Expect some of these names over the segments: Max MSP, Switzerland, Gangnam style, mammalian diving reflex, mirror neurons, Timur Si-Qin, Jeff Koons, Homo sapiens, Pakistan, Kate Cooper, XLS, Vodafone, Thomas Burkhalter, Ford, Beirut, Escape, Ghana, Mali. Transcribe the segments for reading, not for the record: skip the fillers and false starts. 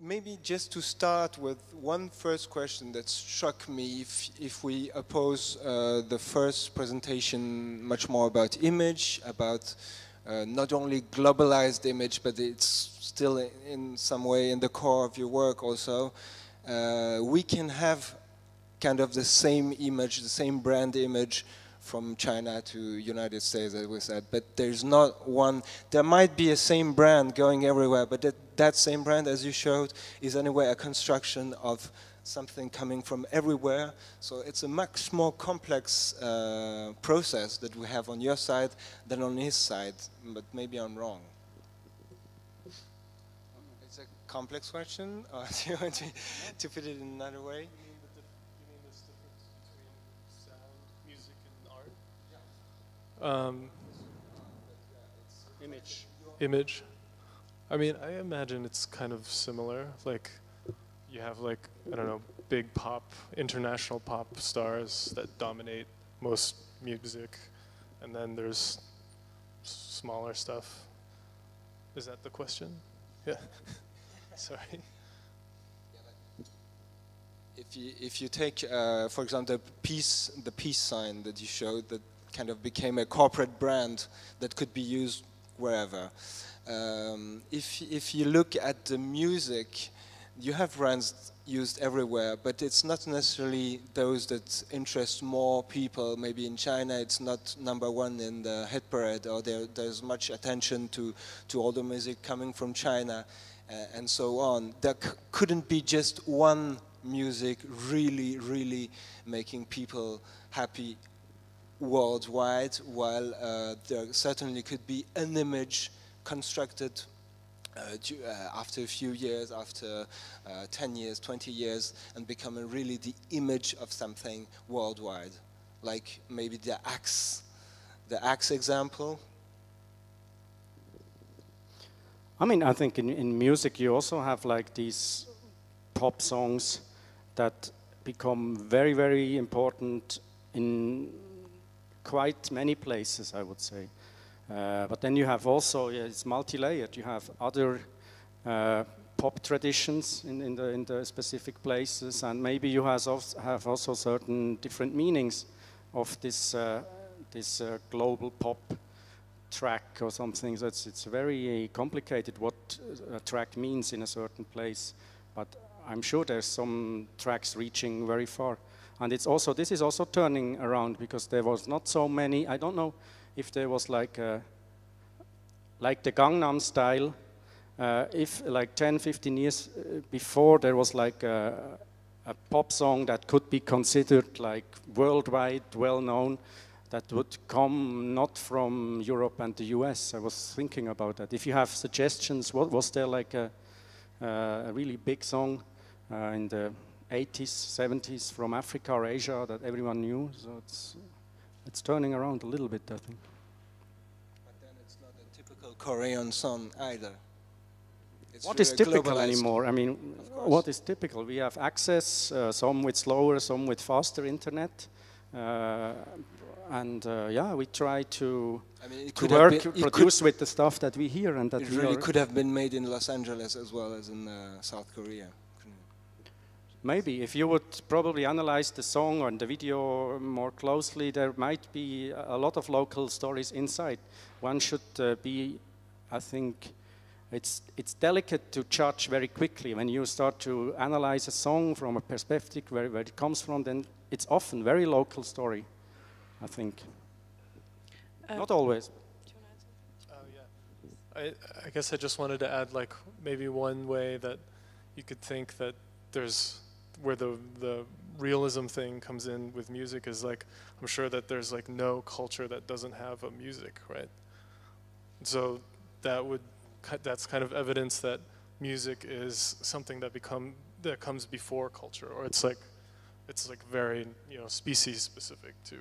Maybe just to start with one first question that struck me, if we oppose the first presentation much more about image, about not only globalized image, but it's still in some way in the core of your work also, we can have kind of the same image, the same brand image from China to United States, as we said, but there's not one. There might be a same brand going everywhere, but that same brand, as you showed, is anyway a construction of something coming from everywhere. So it's a much more complex process that we have on your side than on his side, but maybe I'm wrong. It's a complex question, or do you want to put it in another way? Image. I mean, I imagine it's kind of similar. Like, you have like, I don't know, big pop, international pop stars that dominate most music, and then there's smaller stuff. Is that the question? Yeah. Sorry. If you take, for example, the peace sign that you showed, that kind of became a corporate brand that could be used wherever. If you look at the music, you have brands used everywhere, but it's not necessarily those that interest more people. Maybe in China it's not #1 in the hit parade, or there's much attention to all the music coming from China, and so on. There couldn't be just one music really, really making people happy worldwide, while there certainly could be an image constructed after a few years, after 10 years, 20 years, and becoming really the image of something worldwide. Like maybe the axe example. I mean, I think in music you also have like these pop songs that become very, very important in quite many places, I would say. But then you have also, it's multi-layered. You have other pop traditions in the specific places, and maybe you have also certain different meanings of this this global pop track or something. So it's very complicated what a track means in a certain place. But I'm sure there's some tracks reaching very far. And it's also, this is also turning around, because there was not so many. I don't know if there was like the Gangnam Style. If like 10, 15 years before, there was like a pop song that could be considered like worldwide, well known, that would come not from Europe and the US. I was thinking about that. If you have suggestions, what was there like a really big song in the 80s, 70s from Africa or Asia that everyone knew? So it's turning around a little bit, I think. But then it's not a typical Korean song either. It's what is typical anymore? I mean, what is typical? We have access, some with slower, some with faster internet. Yeah, we try to, I mean, produce with the stuff that we hear. And that it really could have been made in Los Angeles as well as in South Korea. Maybe if you would probably analyze the song or the video more closely, there might be a lot of local stories inside. One should be, I think, it's delicate to judge very quickly. When you start to analyze a song from a perspective where it comes from, then it's often very local story, I think. Not always. Yeah. I guess I just wanted to add, like, maybe one way that you could think that there's where the realism thing comes in with music is, like, I'm sure that there's like no culture that doesn't have a music, right? So that's kind of evidence that music is something that comes before culture, or it's like very, you know, species specific to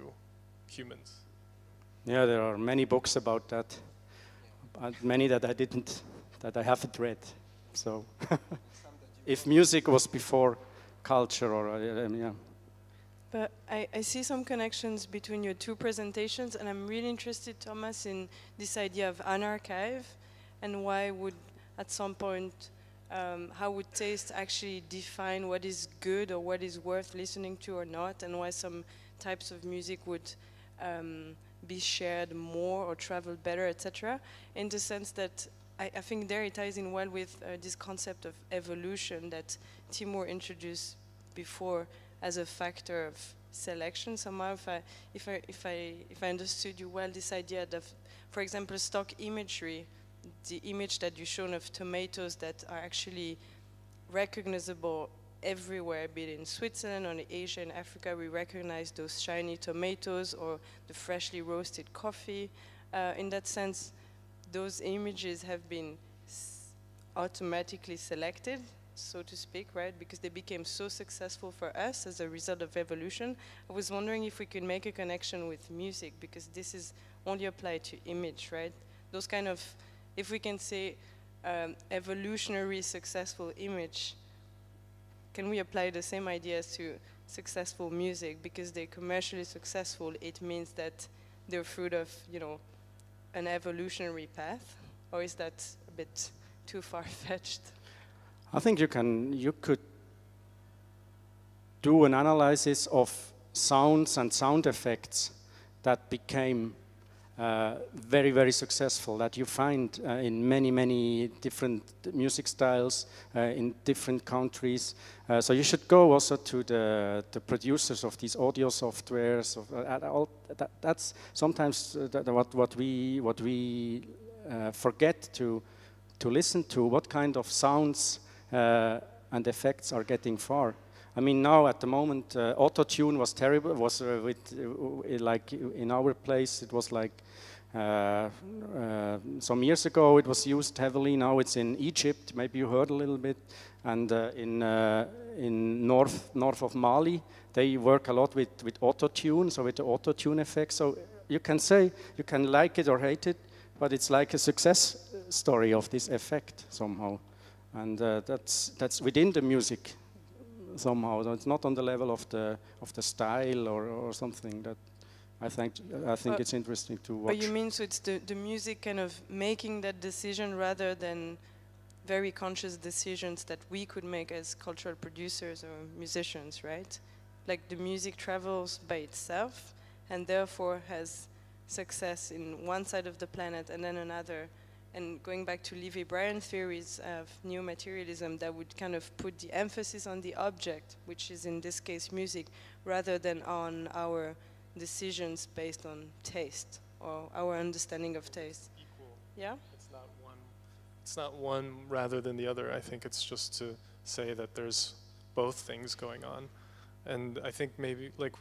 humans. Yeah, there are many books about that, and many that I haven't read, so. If music was before culture, or yeah. But I see some connections between your two presentations, and I'm really interested, Thomas, in this idea of an archive, and why would at some point how would taste actually define what is good or what is worth listening to or not, and why some types of music would be shared more or travel better, etc. In the sense that I think there it ties in well with this concept of evolution that Timur introduced before as a factor of selection somehow. If I understood you well, this idea that, for example, stock imagery, the image that you've shown of tomatoes that are actually recognizable everywhere, be it in Switzerland or in Asia and Africa, we recognize those shiny tomatoes or the freshly roasted coffee. In that sense, those images have been automatically selected, so to speak, right? Because they became so successful for us as a result of evolution. I was wondering if we could make a connection with music, because this is only applied to image, right? Those kind of, if we can say, evolutionary successful image, can we apply the same ideas to successful music? Because they're commercially successful, it means that they're fruit of, you know, an evolutionary path, or is that a bit too far-fetched? I think you could do an analysis of sounds and sound effects that became very, very successful, that you find in many, many different music styles in different countries. So you should go also to the producers of these audio softwares. That's sometimes what we forget to listen to, what kind of sounds and effects are getting far. I mean, now at the moment, auto-tune was terrible. Was like in our place, it was like some years ago it was used heavily. Now it's in Egypt. Maybe you heard a little bit, and in north of Mali, they work a lot with auto-tune, so with the auto-tune effect. So you can say you can like it or hate it, but it's like a success story of this effect somehow, and that's within the music. Somehow, so it's not on the level of the style or something that I think it's interesting to watch. But you mean so it's the music kind of making that decision rather than very conscious decisions that we could make as cultural producers or musicians, right? Like the music travels by itself and therefore has success in one side of the planet and then another. And going back to Levi Bryan's theories of new materialism, that would kind of put the emphasis on the object, which is in this case music, rather than on our decisions based on taste or our understanding of taste. Equal. Yeah. It's not one rather than the other. I think it's just to say that there's both things going on, and I think maybe like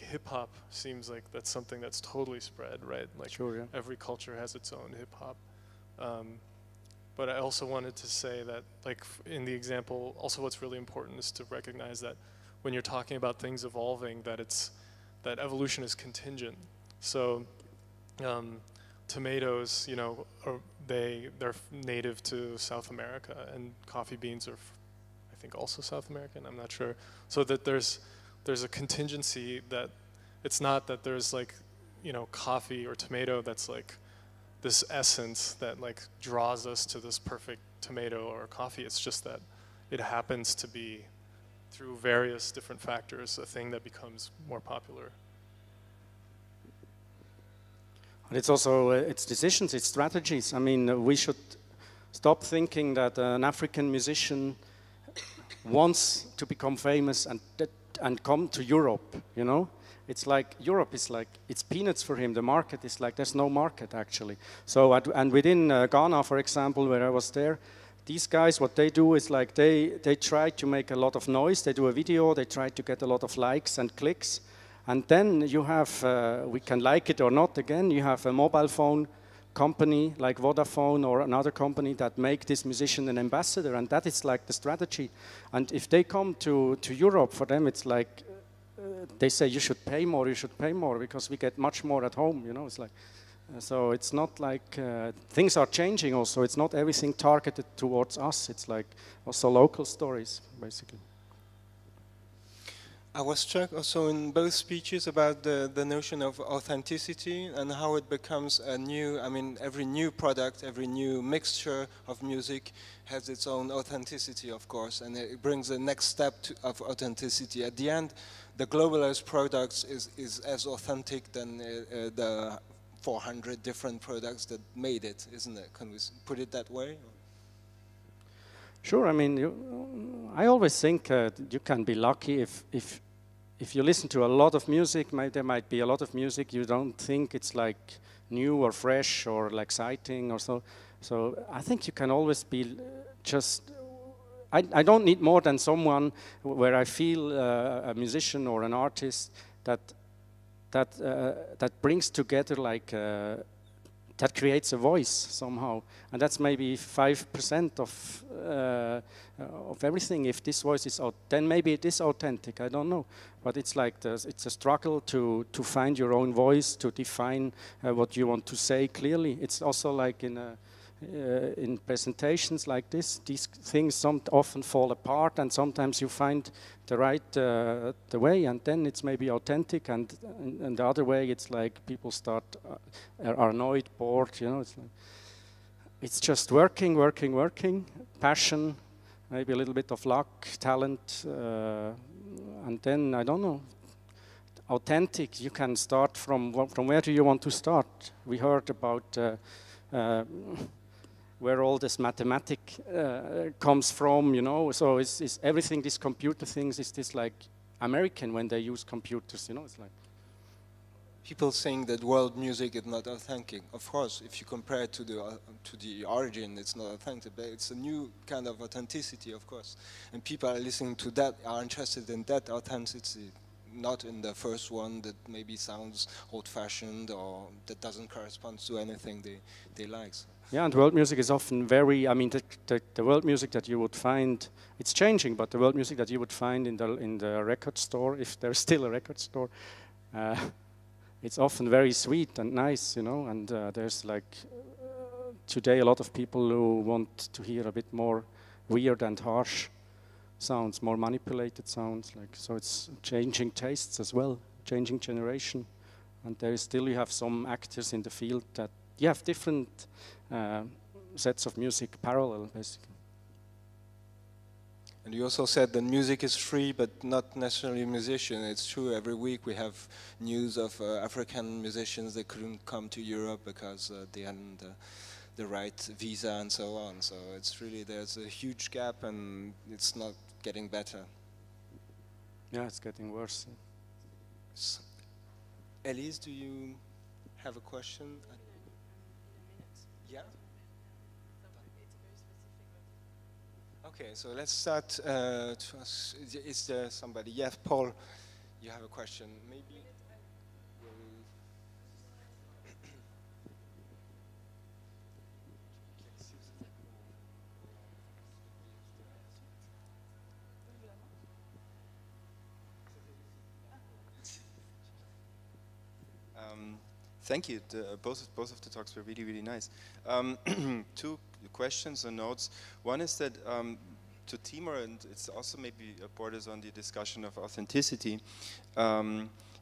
hip-hop seems like that's something that's totally spread, right? Like sure, yeah. Every culture has its own hip-hop. But I also wanted to say that, like in the example, also what's really important is to recognize that when you're talking about things evolving, that that evolution is contingent. So tomatoes, you know, they're native to South America, and coffee beans are, I think, also South American. I'm not sure. So that there's a contingency that it's not that there's like, you know, coffee or tomato that's like this essence that like draws us to this perfect tomato or coffee. It's just that it happens to be through various different factors, a thing that becomes more popular. And it's also, it's decisions, it's strategies. I mean, we should stop thinking that an African musician wants to become famous and that and come to Europe, you know? It's like, Europe is like, it's peanuts for him. The market is like, there's no market actually. So, and within Ghana, for example, where I was there, these guys, what they do is like, they try to make a lot of noise, they do a video, they try to get a lot of likes and clicks, and then you have, we can like it or not again, you have a mobile phone company like Vodafone or another company that make this musician an ambassador, and that is like the strategy. And if they come to Europe, for them it's like, they say you should pay more because we get much more at home, you know, it's like, so it's not like, things are changing also, it's not everything targeted towards us, it's like also local stories, basically. I was struck also in both speeches about the notion of authenticity and how it becomes a new, I mean, every new product, every new mixture of music has its own authenticity, of course, and it brings the next step of authenticity. At the end, the globalized products is as authentic than the 400 different products that made it, isn't it? Can we put it that way? Sure. I mean, I always think you can be lucky if you listen to a lot of music. There might be a lot of music you don't think it's like new or fresh or exciting or so. So I think you can always be just. I don't need more than someone where I feel a musician or an artist that brings together like. That creates a voice somehow, and that's maybe 5% of everything. If this voice is out, then maybe it is authentic. I don't know, but it's like it's a struggle to find your own voice, to define what you want to say clearly. It's also like in presentations like this, these things often fall apart, and sometimes you find the right the way, and then it's maybe authentic, and the other way it's like people start are annoyed, bored, you know. It's like, it's just working, passion, maybe a little bit of luck, talent, and then I don't know. Authentic, you can start from where do you want to start? We heard about. Where all this mathematics comes from, you know. So is everything, these computer things, is this like American when they use computers, you know? It's like people saying that world music is not authentic. Of course, if you compare it to the origin, it's not authentic, but it's a new kind of authenticity, of course. And people are listening to that, are interested in that authenticity, not in the first one that maybe sounds old-fashioned or that doesn't correspond to anything they like. So. Yeah, and world music is often very, I mean, the world music that you would find, it's changing, but the world music that you would find in the record store, if there's still a record store, it's often very sweet and nice, you know, and there's like, today a lot of people who want to hear a bit more weird and harsh sounds, more manipulated sounds, like, so it's changing tastes as well, changing generation, and there is still, you have some actors in the field that you have different sets of music parallel, basically. And you also said that music is free, but not necessarily musician. It's true, every week we have news of African musicians that couldn't come to Europe because they hadn't the right visa and so on. So it's really, there's a huge gap and it's not getting better. Yeah, it's getting worse. So, Elise, do you have a question? Yeah? Okay, so let's start to ask, is there somebody? Yes, Paul, you have a question. Maybe. Thank you. Both of the talks were really, really nice. Two questions or notes. One is that to Timur, and it's also maybe borders on the discussion of authenticity,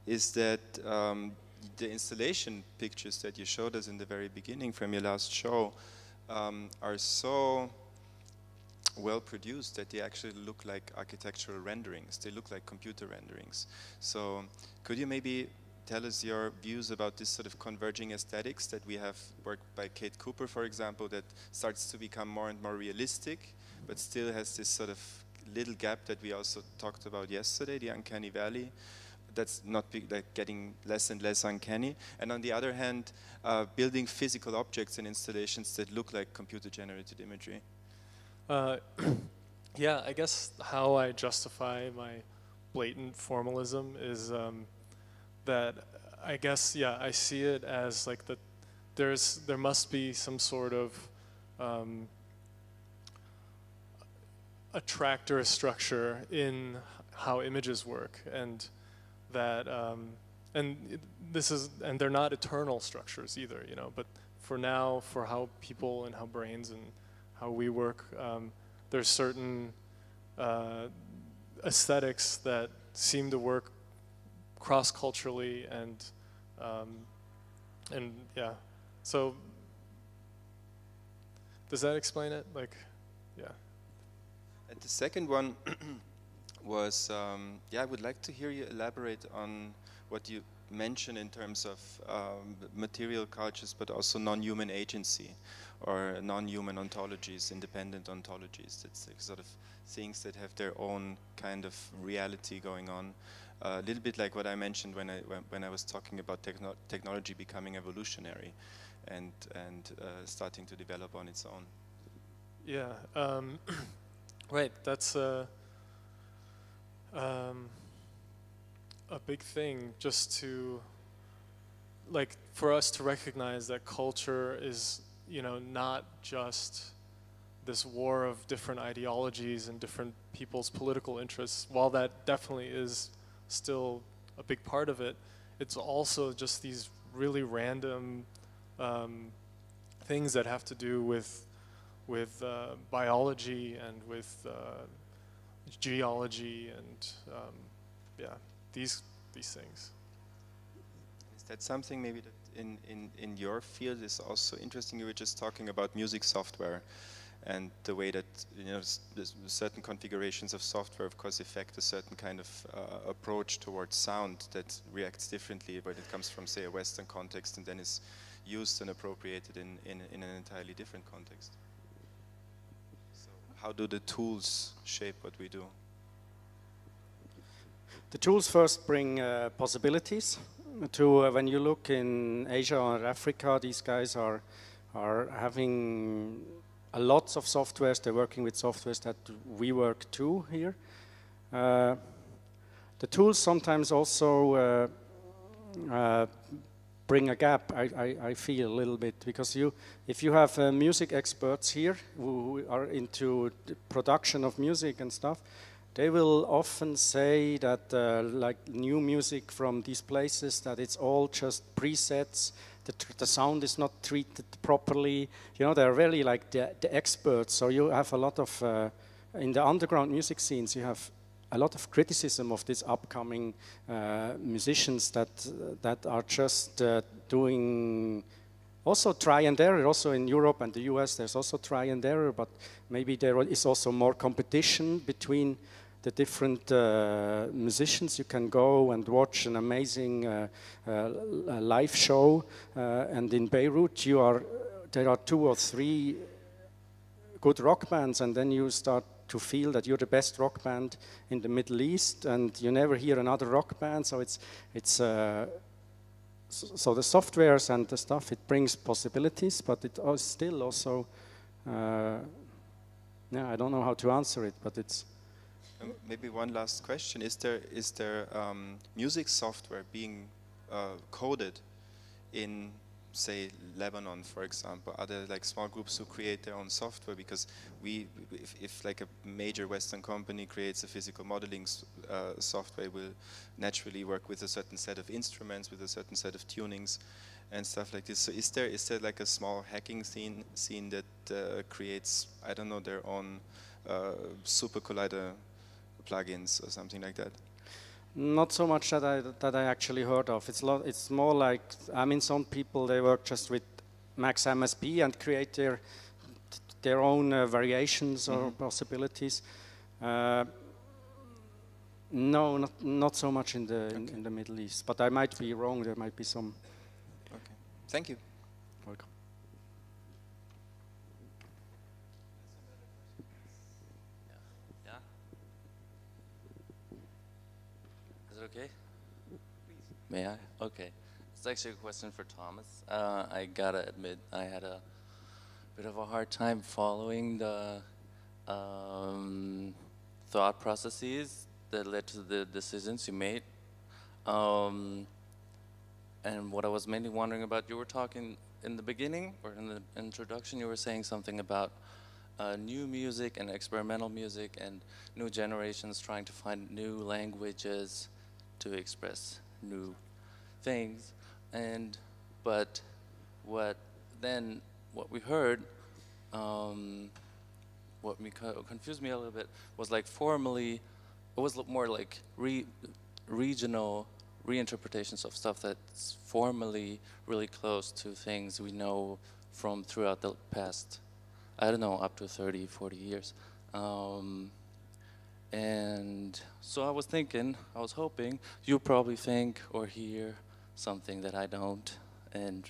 is that the installation pictures that you showed us in the very beginning from your last show are so well produced that they actually look like architectural renderings. They look like computer renderings. So could you maybe tell us your views about this sort of converging aesthetics that we have worked by Kate Cooper, for example, that starts to become more and more realistic, but still has this sort of little gap that we also talked about yesterday, the uncanny valley, that's not like getting less and less uncanny. And on the other hand, building physical objects and installations that look like computer-generated imagery. Yeah, I guess how I justify my blatant formalism is that I guess, yeah, I see it as like that there must be some sort of attractor structure in how images work, and that and they're not eternal structures either, you know. But for now, for how people and how brains and how we work, there's certain aesthetics that seem to work cross-culturally and yeah. So does that explain it? Like, yeah. And the second one was, yeah, I would like to hear you elaborate on what you mentioned in terms of material cultures, but also non-human agency or non-human ontologies, independent ontologies. That's like sort of things that have their own kind of reality going on. A little bit like what I mentioned when I was talking about technology becoming evolutionary and starting to develop on its own. Yeah, right. That's a big thing, just to like for us to recognize that culture is, you know, not just this war of different ideologies and different people's political interests. While that definitely is still a big part of it, it's also just these really random things that have to do with biology and with geology and yeah, these things. Is that something maybe that in your field is also interesting? You were just talking about music software and the way that, you know, certain configurations of software, of course, affect a certain kind of approach towards sound that reacts differently when it comes from, say, a Western context and then is used and appropriated in an entirely different context. So how do the tools shape what we do? The tools first bring possibilities to, when you look in Asia or Africa, these guys are having lots of softwares. They're working with softwares that we work too here. The tools sometimes also bring a gap, I feel a little bit, because if you have music experts here who are into the production of music and stuff, they will often say that like new music from these places, that it's all just presets, the sound is not treated properly. You know, they're really like the experts. So you have a lot of, in the underground music scenes, you have a lot of criticism of these upcoming musicians that are just doing also try and error. Also in Europe and the US, there's also try and error, but maybe there is also more competition between the different musicians. You can go and watch an amazing live show, and in Beirut there are 2 or 3 good rock bands, and then you start to feel that you're the best rock band in the Middle East, and you never hear another rock band. So so the softwares and the stuff, it brings possibilities, but it still also yeah, I don't know how to answer it, but it's. Maybe one last question: is there music software being coded in, say, Lebanon, for example? Are there like small groups who create their own software? Because if like a major Western company creates a physical modeling software, will naturally work with a certain set of instruments, with a certain set of tunings, and stuff like this. So is there like a small hacking scene that creates, I don't know, their own super collider plugins or something like that? Not so much that I actually heard of. It's more like, I mean, some people, they work just with Max MSP and create their own variations or possibilities. No, not so much in the in the Middle East. But I might be wrong. There might be some. Okay. Thank you. Welcome. Okay. May I? Okay. It's actually a question for Thomas. I gotta admit, I had a bit of a hard time following the thought processes that led to the decisions you made. And what I was mainly wondering about, you were talking in the beginning, or in the introduction, you were saying something about new music and experimental music and new generations trying to find new languages to express new things, but what we heard, what confused me a little bit was like formally it was more like regional reinterpretations of stuff that's formally really close to things we know from throughout the past, I don't know, up to 30, 40 years. And so I was thinking, I was hoping, you probably think or hear something that I don't, and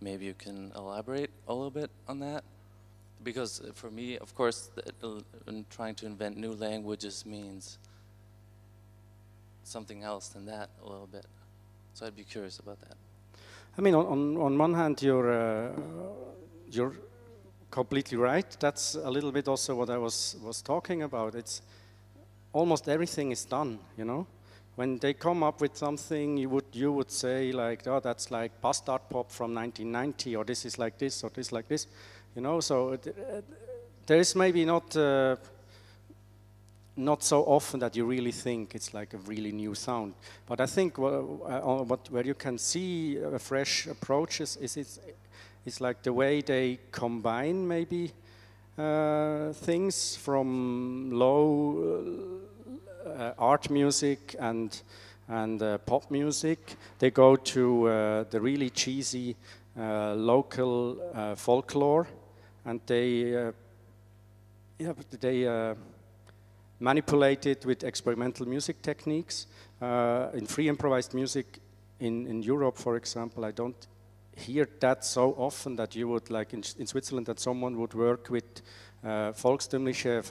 maybe you can elaborate a little bit on that. Because for me, of course, trying to invent new languages means something else than that a little bit. So I'd be curious about that. I mean, on one hand, you're completely right. That's a little bit also what I was talking about. It's almost everything is done, you know. When they come up with something, you would say like, oh, that's like bastard pop from 1990, or this is like this, or this like this, you know. So there is maybe not so often that you really think it's like a really new sound. But I think where you can see fresh approaches is it's like the way they combine maybe things from low. Art music and pop music. They go to the really cheesy local folklore, and they manipulate it with experimental music techniques. In free improvised music in Europe, for example, I don't hear that so often that you would, like in Switzerland, that someone would work with volkstümliche,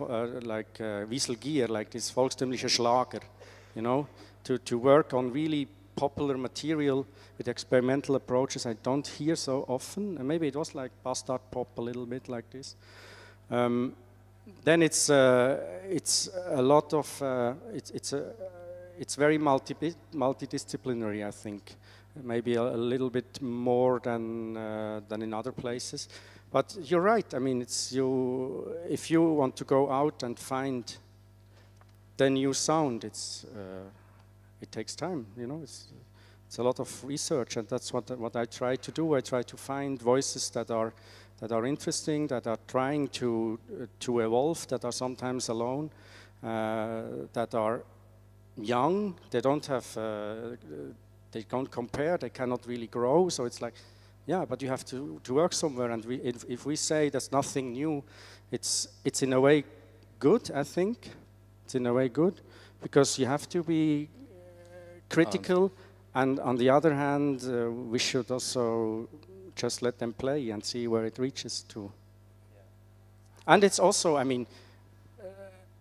like Wieselgier, like this volkstümliche Schlager, you know, to work on really popular material with experimental approaches. I don't hear so often, and maybe it was like bastard pop a little bit like this. Then it's a lot of it's very multidisciplinary, I think. Maybe a little bit more than in other places. But you're right. I mean, if you want to go out and find the new sound, it takes time. You know, it's a lot of research, and that's what I try to do. I try to find voices that are interesting, that are trying to evolve, that are sometimes alone, that are young. They don't have. They can't compare. They cannot really grow. So it's like. Yeah, but you have to work somewhere, and if we say there's nothing new, it's in a way good, I think. It's in a way good, because you have to be critical, and on the other hand, we should also just let them play and see where it reaches to. Yeah. And it's also, I mean,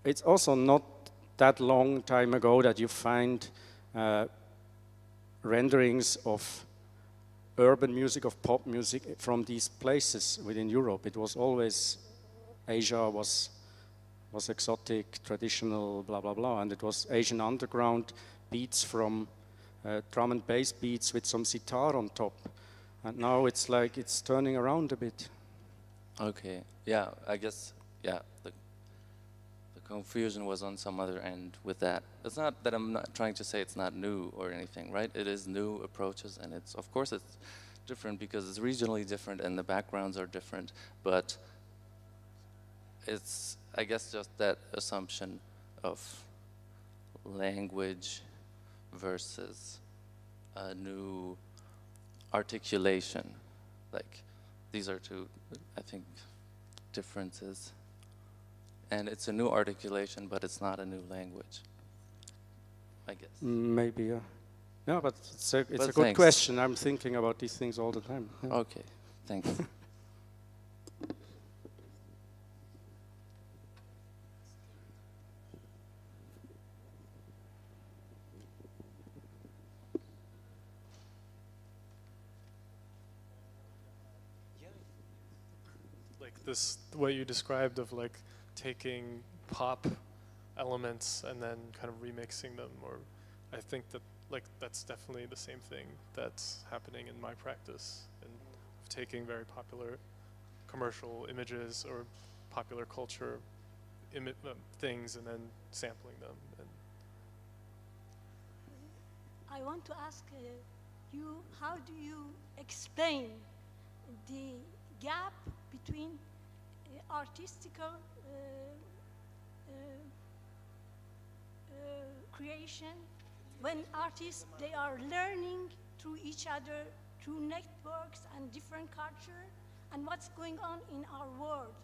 it's also not that long time ago that you find renderings of urban music, of pop music from these places within Europe. It was always Asia was exotic, traditional, blah, blah, blah. And it was Asian underground beats from drum and bass beats with some sitar on top. And now it's like it's turning around a bit. Okay, yeah, I guess, yeah. The confusion was on some other end with that. It's not that I'm not trying to say it's not new or anything, right? It is new approaches, and it's, of course, it's different because it's regionally different and the backgrounds are different, but it's, I guess, just that assumption of language versus a new articulation. Like, these are two, I think, differences. And it's a new articulation, but it's not a new language, I guess. Maybe, yeah. No, but it's a good question. I'm thinking about these things all the time. Yeah. Okay, thanks. Like this, what you described of like, taking pop elements and then kind of remixing them, or I think that like that's definitely the same thing that's happening in my practice, and taking very popular commercial images or popular culture things and then sampling them. And I want to ask you, how do you explain the gap between artistical creation, when artists, they are learning through each other, through networks and different culture, and what's going on in our world.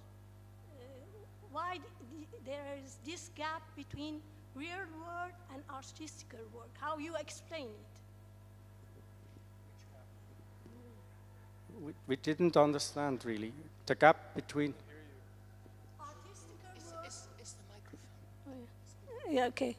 Why there is this gap between real world and artistical work? How you explain it? We didn't understand really the gap between artistical work. It's the microphone. Oh, yeah. Yeah, okay.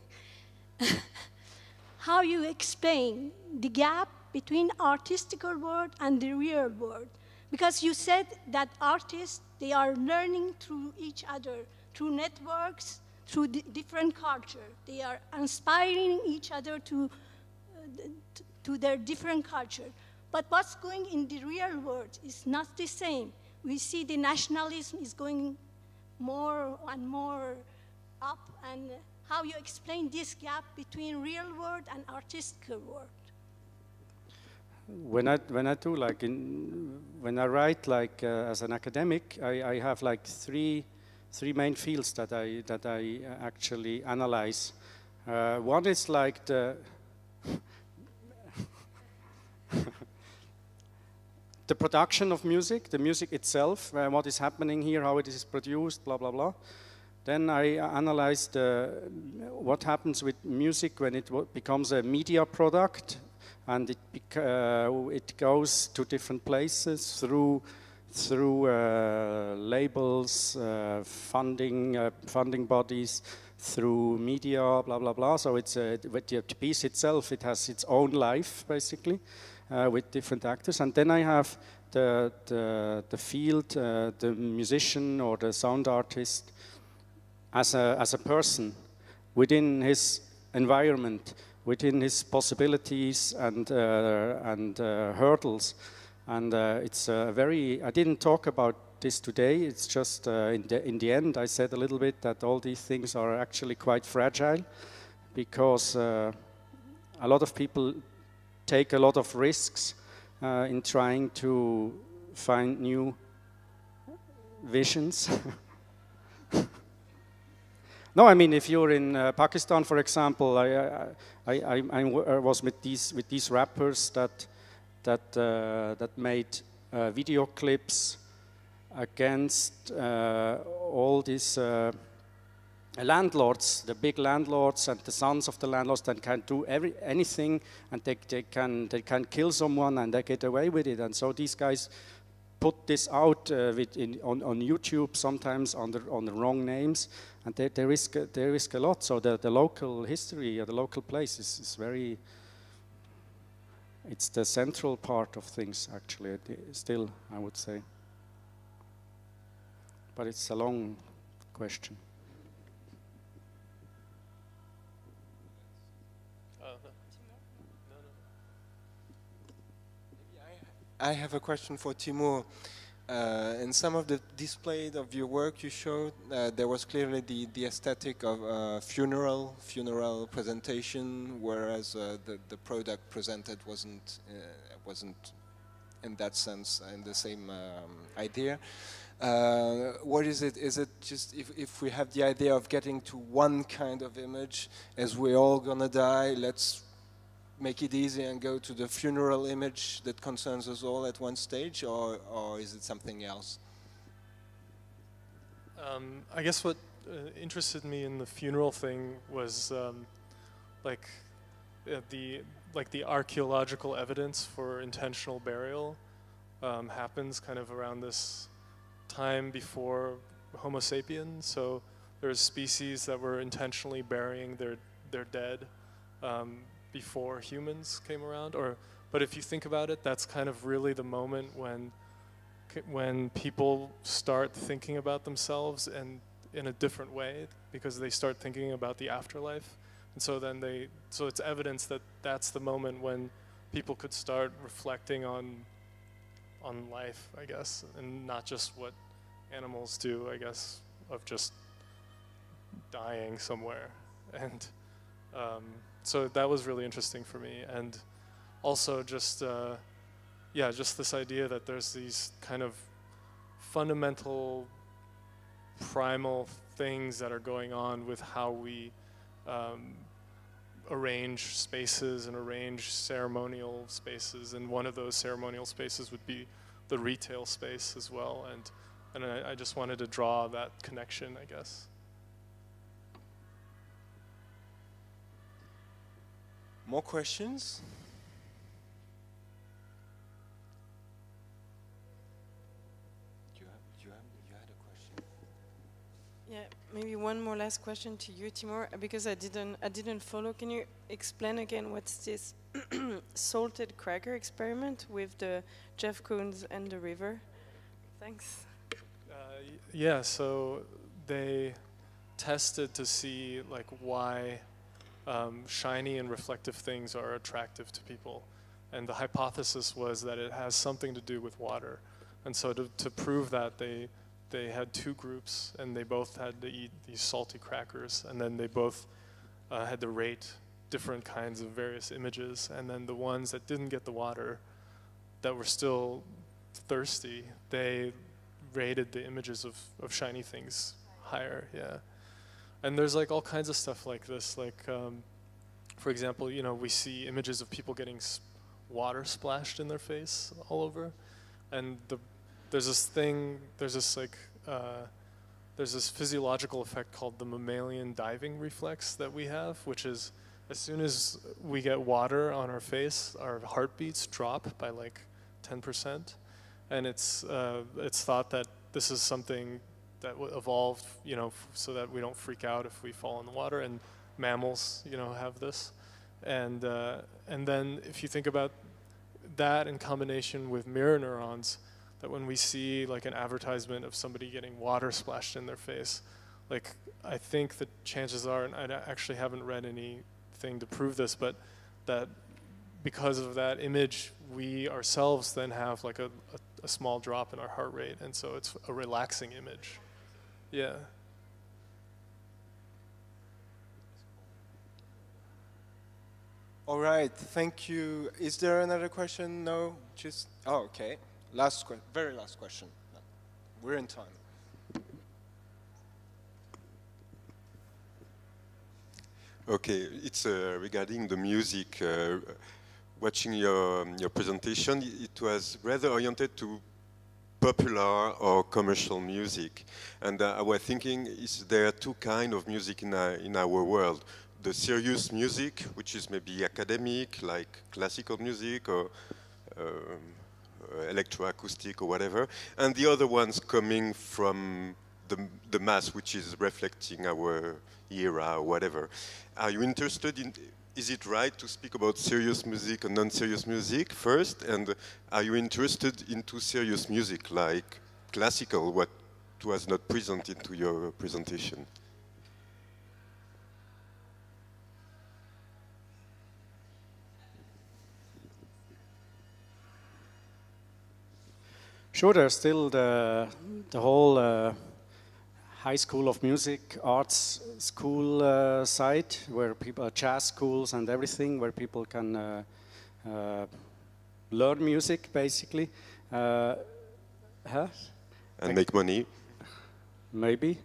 How you explain the gap between artistical world and the real world? Because you said that artists, they are learning through each other, through networks, through different culture. They are inspiring each other to their different culture. But what's going in the real world is not the same. We see the nationalism is going more and more up, and how you explain this gap between real world and artistical world? When I do, like, when I write, like, as an academic, I have like three main fields that I actually analyze. One is like the production of music, the music itself, what is happening here, how it is produced, blah blah blah. Then I analyzed what happens with music when it becomes a media product, and it goes to different places through labels, funding bodies, through media, blah blah blah. So it's with the piece itself, it has its own life basically, with different actors. And then I have the field, the musician or the sound artist, as a person within his environment, within his possibilities and hurdles. And it's very, I didn't talk about this today, it's just in the end I said a little bit that all these things are actually quite fragile, because a lot of people take a lot of risks in trying to find new visions. No, I mean, if you're in Pakistan, for example, I was with these rappers that made video clips against all these landlords, the big landlords and the sons of the landlords that can do anything, and they can kill someone and they get away with it. And so these guys put this out on YouTube, sometimes on the wrong names, and they risk a lot. So the local history, or the local place is very, it's the central part of things actually, still, I would say. But it's a long question. I have a question for Timur. In some of the displays of your work you showed, there was clearly the aesthetic of funeral presentation, whereas the product presented wasn't in that sense in the same idea. What is it? Is it just if we have the idea of getting to one kind of image, as we're all gonna die, let's make it easy and go to the funeral image that concerns us all at one stage, or is it something else? I guess what interested me in the funeral thing was like the archaeological evidence for intentional burial happens kind of around this time before Homo sapiens. So there's species that were intentionally burying their dead before humans came around, but if you think about it, that's kind of really the moment when people start thinking about themselves and in a different way, because they start thinking about the afterlife, and so it's evidence that that's the moment when people could start reflecting on life, I guess, and not just what animals do, I guess, of just dying somewhere, and. So that was really interesting for me, and also just, yeah, just this idea that there's these kind of fundamental, primal things that are going on with how we arrange spaces and arrange ceremonial spaces, and one of those ceremonial spaces would be the retail space as well, and I just wanted to draw that connection, I guess. More questions? Yeah, maybe one more last question to you, Timur, because I didn't follow. Can you explain again what's this salted cracker experiment with the Jeff Koons and the river? Thanks. Yeah, so they tested to see like why shiny and reflective things are attractive to people, and the hypothesis was that it has something to do with water, and so to prove that they had two groups, and they both had to eat these salty crackers, and then they both had to rate different kinds of various images, and then the ones that didn't get the water, that were still thirsty, they rated the images of shiny things higher, yeah. And there's like all kinds of stuff like this, like for example, you know, we see images of people getting water splashed in their face all over, and there's this physiological effect called the mammalian diving reflex that we have, which is as soon as we get water on our face, our heartbeats drop by like 10%, and it's thought that this is something that evolved, you know, so that we don't freak out if we fall in the water, and mammals, you know, have this, and then if you think about that in combination with mirror neurons, that when we see like an advertisement of somebody getting water splashed in their face, like I think the chances are, and I actually haven't read anything to prove this, but that because of that image, we ourselves then have like a small drop in our heart rate, and so it's a relaxing image. Yeah. All right, thank you. Is there another question? No, just, oh, okay. Last question, very last question. No. We're in time. Okay, it's regarding the music. Watching your presentation, it was rather oriented to popular or commercial music, and I was thinking, is there two kinds of music in our world? The serious music, which is maybe academic, like classical music, or electroacoustic or whatever, and the other ones coming from the mass, which is reflecting our era or whatever. Are you interested in, is it right to speak about serious music and non-serious music first, and are you interested into serious music like classical, what was not presented to your presentation? Sure, there's still the whole high school of music, arts school side, where people, jazz schools and everything, where people can learn music, basically. Huh? And make money. Maybe.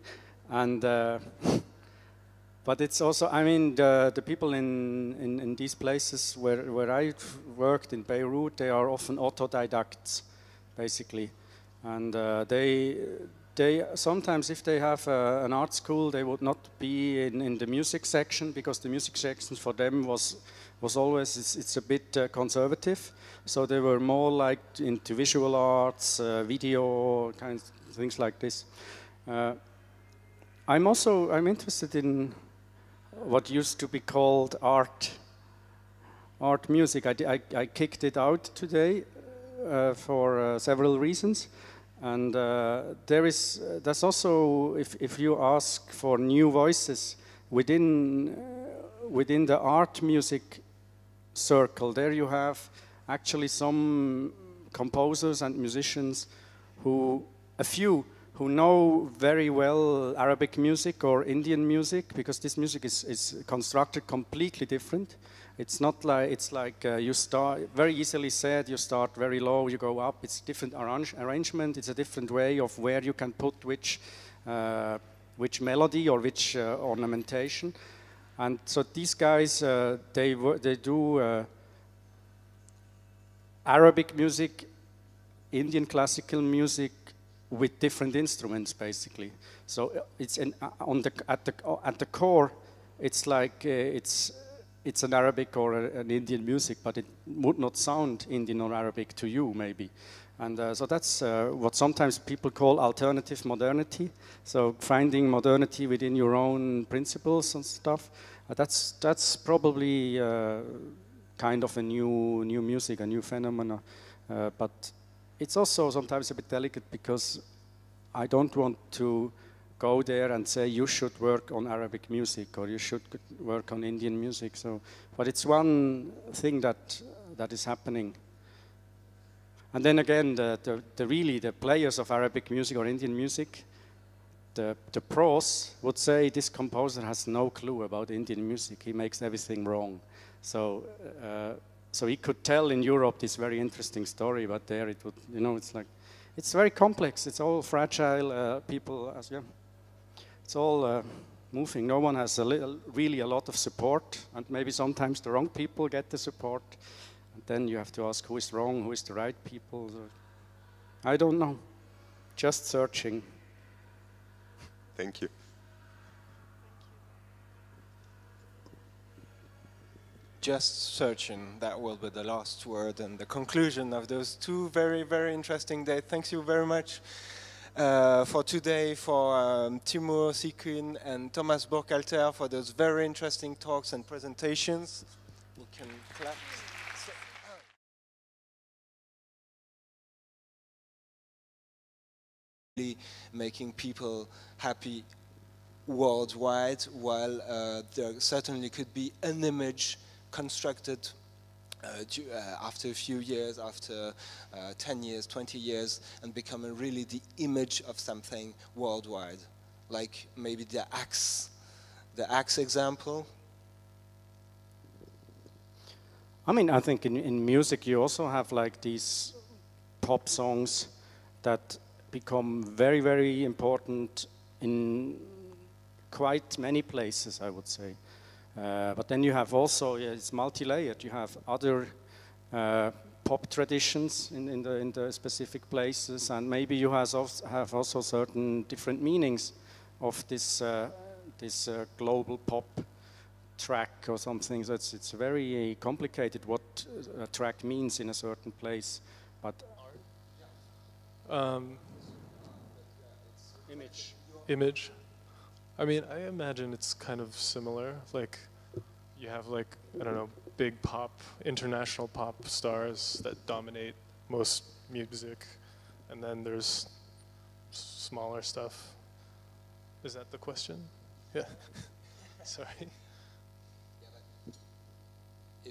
And, but it's also, I mean, the people in these places where I worked in Beirut, they are often autodidacts, basically, and they sometimes, if they have an art school, they would not be in the music section, because the music section for them was always, it's a bit conservative, so they were more like into visual arts, video kinds of things like this. I'm interested in what used to be called art music. I kicked it out today. For several reasons, and there's also, if you ask for new voices within the art music circle, there you have actually some composers and musicians a few who know very well Arabic music or Indian music, because this music is constructed completely different. It's not like, it's like you start, very easily said, you start very low, you go up, it's different arrangement, it's a different way of where you can put which melody or which ornamentation. And so these guys, they do Arabic music, Indian classical music with different instruments, basically. So it's at the core, it's like it's an Arabic or an Indian music, but it would not sound Indian or Arabic to you, maybe. And so that's what sometimes people call alternative modernity. So finding modernity within your own principles and stuff. That's probably kind of a new music, a new phenomenon. But it's also sometimes a bit delicate, because I don't want to go there and say you should work on Arabic music or you should work on Indian music. So, but it's one thing that is happening. And then again, really the players of Arabic music or Indian music, the pros would say this composer has no clue about Indian music. He makes everything wrong. So, so he could tell in Europe this very interesting story, but there it would, you know, it's like, it's very complex. It's all fragile people. It's all moving. No one has really a lot of support, and maybe sometimes the wrong people get the support. And then you have to ask who is wrong, who is the right people. I don't know. Just searching. Thank you. Just searching. That will be the last word and the conclusion of those two very, very interesting days. Thank you very much for today, for Timur Si-Qin and Thomas Burkhalter for those very interesting talks and presentations. You can clap. Making people happy worldwide, while there certainly could be an image constructed after a few years, after 10 years, 20 years, and becoming really the image of something worldwide. Like maybe the axe example. I mean, I think in music you also have like these pop songs that become very, very important in quite many places, I would say. But then you have also, it's multi-layered. You have other pop traditions in the specific places, and maybe you have also certain different meanings of this this global pop track or something. So it's very complicated what a track means in a certain place. But image. I mean, I imagine it's kind of similar. Like, you have like, I don't know, big pop, international pop stars that dominate most music, and then there's smaller stuff. Is that the question? Yeah. Sorry.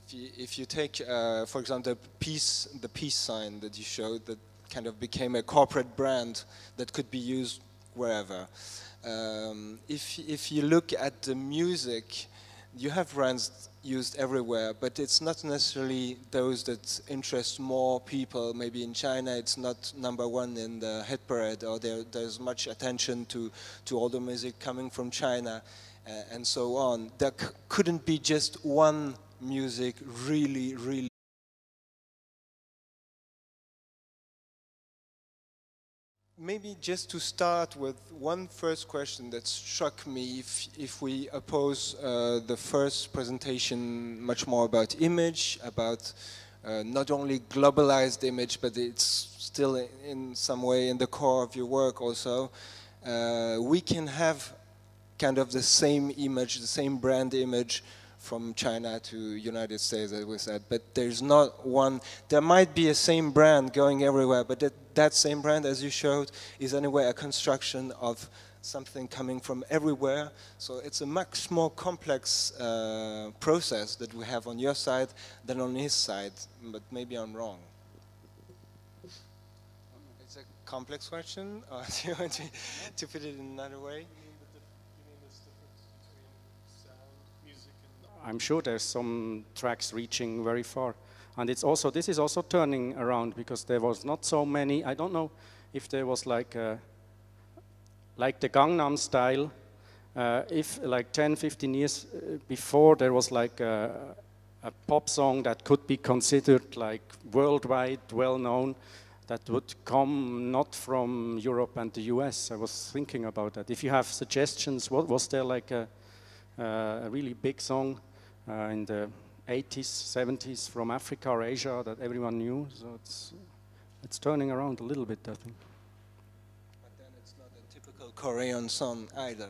If you take, for example, the peace sign that you showed, that kind of became a corporate brand that could be used wherever. If you look at the music, you have brands used everywhere, but it's not necessarily those that interest more people. Maybe in China it's not #1 in the hit parade, or there's much attention to all the music coming from China, and so on. There couldn't be just one music really Maybe just to start with one first question that struck me, if we oppose the first presentation much more about image, about not only globalized image, but it's still in some way in the core of your work also, we can have kind of the same image, the same brand image from China to United States, as we said, but there's not one. There might be a same brand going everywhere, but that same brand, as you showed, is anyway a construction of something coming from everywhere. So it's a much more complex process that we have on your side than on his side, but maybe I'm wrong. It's a complex question, or do you want to put it in another way? I'm sure there's some tracks reaching very far. And it's also, this is also turning around, because there was not so many, I don't know if there was like the Gangnam Style if like 10, 15 years before there was like a pop song that could be considered like worldwide well-known, that would come not from Europe and the US. I was thinking about that. If you have suggestions, what was there like a really big song in the 80s, 70s from Africa or Asia that everyone knew? So it's turning around a little bit, I think. But then it's not a typical Korean song either.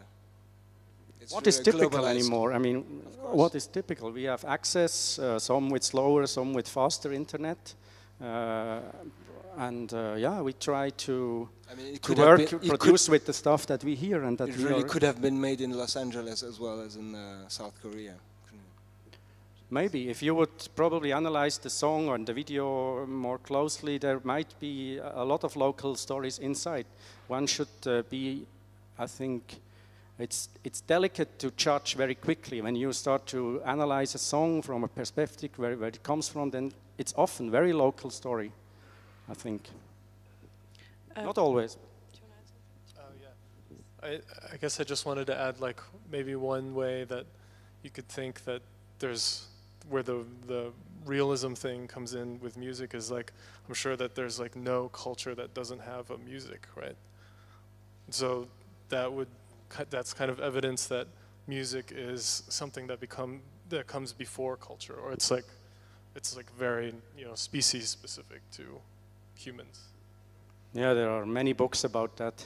It's what is typical anymore? I mean, what is typical? We have access, some with slower, some with faster internet. Yeah, we try to, produce with the stuff that we hear and that it really could have been made in Los Angeles as well as in South Korea. Maybe if you would probably analyze the song or the video more closely, there might be a lot of local stories inside. One should be, I think, it's delicate to judge very quickly. When you start to analyze a song from a perspective where it comes from, then it's often very local story. I think. Not always. Yeah. I guess I just wanted to add, like, maybe one way that you could think that there's where the realism thing comes in with music is, like, I'm sure that there's like no culture that doesn't have a music, right? So that's kind of evidence that music is something that comes before culture, or it's like very, you know, species specific to humans. Yeah, there are many books about that.